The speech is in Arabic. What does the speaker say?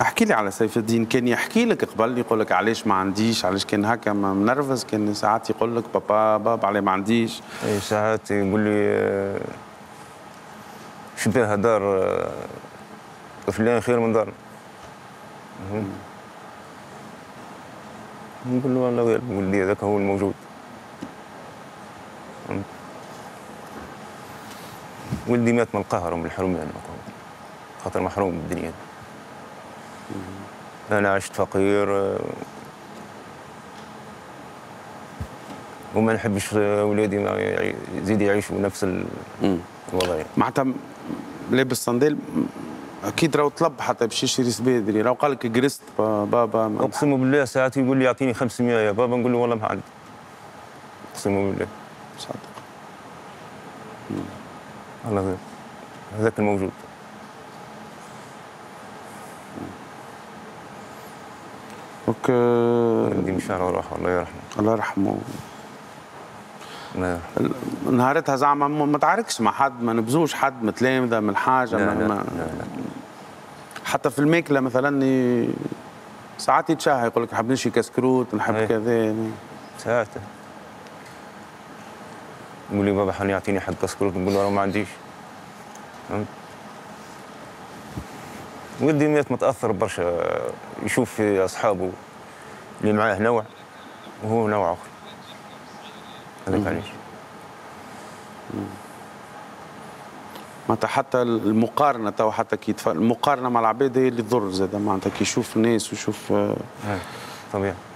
احكي لي على سيف الدين، كان يحكي لك قبل يقول لك علاش ما عنديش، علاش كان هكا منرفز، كان ساعات يقول لك بابا علي ما عنديش؟ اي ساعات يقول لي شو بها دار فلان خير من دارنا. نقول له والله غير، نقول لي هذاك هو الموجود. ولدي مات من القهر ومن الحرمان، خاطر محروم من الدنيا. أنا عشت فقير وما نحبش أولادي ما يزيد يعيشوا نفس الوضع. معناتها لابس صندال أكيد راهو طلب حتى باش يشري سبادري، راهو قال لك جرست بابا. أقسم بالله ساعات يقول لي أعطيني 500 يا بابا، نقول له والله ما عندي. أقسم بالله صادق. الله غير هذاك الموجود. اوكي. عندي مشوار وراح، الله يرحمه. الله يرحمه. الله يرحمه. نهارتها زعما ما تعاركش مع حد، ما نبزوش حد، متلامذه من حاجه. لا لا لا. حتى في الماكله مثلا ساعات يتشهى يقول لك نحب نشي كسكروت، نحب كذا. ساعات يقول لي بابا حني يعطيني حد كسكروت، نقول له ما عنديش. فهمت؟ ولدي مات متاثر برشا، يشوف في اصحابه اللي معاه نوع وهو نوع اخر. هذاك علاش. معناتها حتى المقارنه تو، حتى كي المقارنه مع العباد هي اللي تضر زاد، معناتها كي يشوف الناس ويشوف. طبيعي.